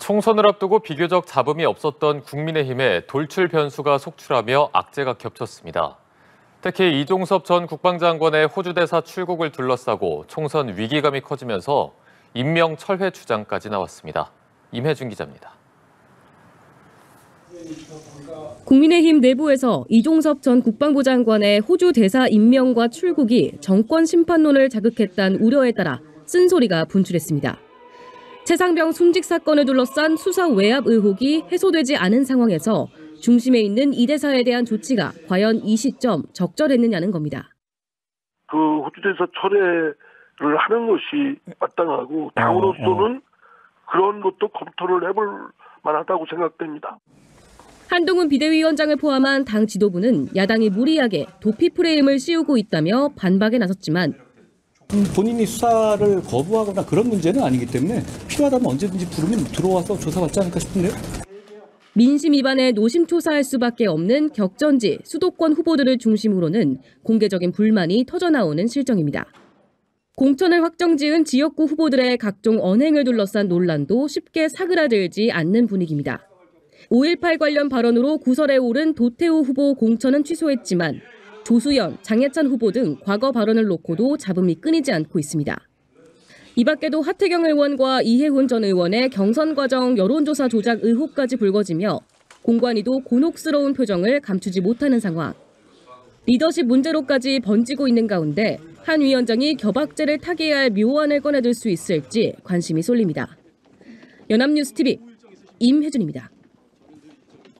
총선을 앞두고 비교적 잡음이 없었던 국민의힘에 돌출 변수가 속출하며 악재가 겹쳤습니다. 특히 이종섭 전 국방장관의 호주 대사 출국을 둘러싸고 총선 위기감이 커지면서 임명 철회 주장까지 나왔습니다. 임혜준 기자입니다. 국민의힘 내부에서 이종섭 전 국방부 장관의 호주 대사 임명과 출국이 정권 심판론을 자극했다는 우려에 따라 쓴소리가 분출했습니다. 채상병 숨직 사건을 둘러싼 수사 외압 의혹이 해소되지 않은 상황에서 중심에 있는 이 대사에 대한 조치가 과연 이 시점 적절했느냐는 겁니다. 그 호주 대사 철회를 하는 것이 마땅하고 당으로서는 그런 것도 검토를 해볼 만하다고 생각됩니다. 한동훈 비대위원장을 포함한 당 지도부는 야당이 무리하게 도피 프레임을 씌우고 있다며 반박에 나섰지만 본인이 수사를 거부하거나 그런 문제는 아니기 때문에 필요하다면 언제든지 부르면 들어와서 조사받지 않을까 싶은데요. 민심 위반에 노심초사할 수밖에 없는 격전지 수도권 후보들을 중심으로는 공개적인 불만이 터져나오는 실정입니다. 공천을 확정지은 지역구 후보들의 각종 언행을 둘러싼 논란도 쉽게 사그라들지 않는 분위기입니다. 5.18 관련 발언으로 구설에 오른 도태우 후보 공천은 취소했지만 조수연, 장예찬 후보 등 과거 발언을 놓고도 잡음이 끊이지 않고 있습니다. 이 밖에도 하태경 의원과 이혜훈 전 의원의 경선 과정 여론조사 조작 의혹까지 불거지며 공관위도 곤혹스러운 표정을 감추지 못하는 상황. 리더십 문제로까지 번지고 있는 가운데 한 위원장이 결박제를 타개할 묘안을 꺼내들 수 있을지 관심이 쏠립니다. 연합뉴스TV 임혜준입니다.